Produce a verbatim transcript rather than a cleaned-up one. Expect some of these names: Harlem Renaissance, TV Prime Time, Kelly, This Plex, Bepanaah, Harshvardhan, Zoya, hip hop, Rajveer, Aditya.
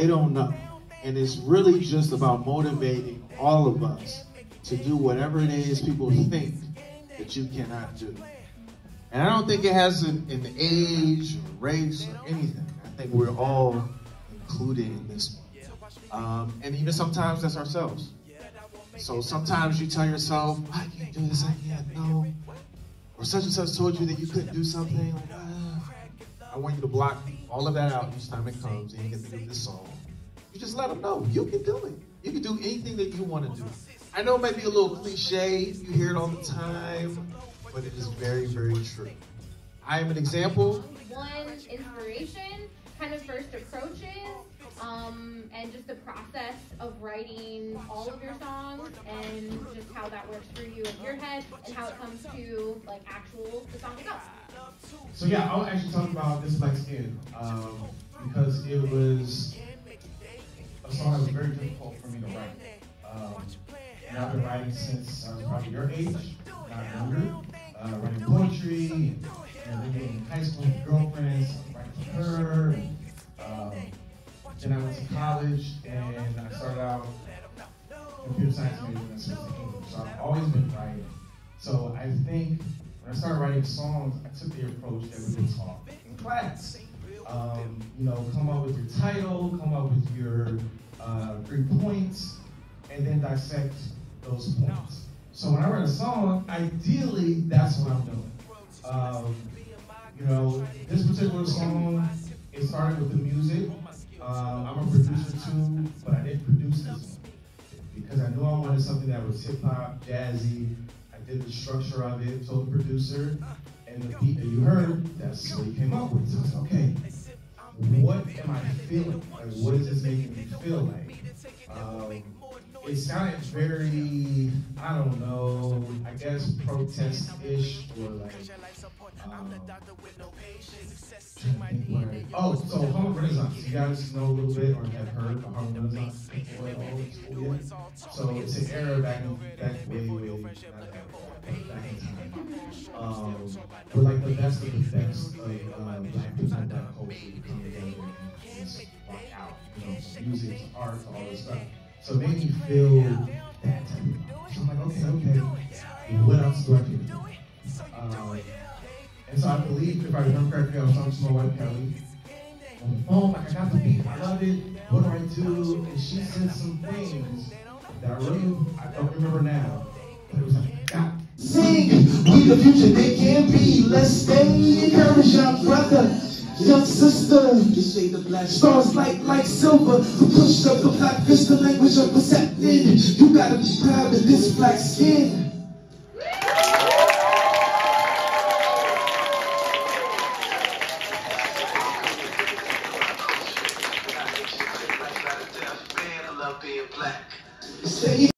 they don't know. And it's really just about motivating all of us to do whatever it is people think that you cannot do. And I don't think it has an, an age or race or anything. I think we're all included in this one. Um, and even sometimes that's ourselves. So sometimes you tell yourself, I can't do this, I can't, no. Or such and such told you that you couldn't do something. Like, ah. I want you to block all of that out each time it comes and you can think of this song. You just let them know, you can do it. You can do anything that you want to do. I know it might be a little cliche, you hear it all the time, but it is very, very true. I am an example. One inspiration, kind of first approaches, um, and just the process of writing all of your songs and just how that works for you in your head and how it comes to like actual the song itself. So yeah, I'll actually talk about This Plex again, um, because it was a song that was very difficult for me to write. Um, and I've been writing since I was probably your age, not younger, uh, writing poetry, and, and living in high school with girlfriends, writing for her. And, um, then I went to college, and I started out computer science major and switched to English, so I've always been writing. So I think when I started writing songs, I took the approach that we were taught in class. Um, you know, come up with your title, come up with your uh, three points, and then dissect those points. So when I write a song, ideally, that's what I'm doing. Um, you know, this particular song, it started with the music. Um, I'm a producer too, but I didn't produce this one because I knew I wanted something that was hip-hop, jazzy. I did the structure of it, told the producer, and the beat that you heard, that's what you came up with. So I was like, okay, what am I feeling? Like, what is this making me feel like? Um, It sounded very, I don't know, I guess protest-ish or like, um, like, oh, so Harlem Renaissance, you guys know a little bit or have heard of Harlem Renaissance? So it's an era back in, back way, way, not that, back in time. Um, but like the best of the best, like uh, black people, black culture, come together and just rock out, you know, from music to art to all this stuff. So it made me feel that type of, so I'm like, okay, okay, what else do I do? Um, and so I believe, if I remember correctly, I was talking to my wife, Kelly, on the phone, like, I got the beat, I love it, what do I do? And she said some things that I really, I don't remember now, but it was like, God. Sing, we the future, they can be, let's stay, encourage our brother. Young sister, you shade of black stars light like silver. You pushed up the black fist, the language of perception. You gotta be proud of this black skin. I love being black.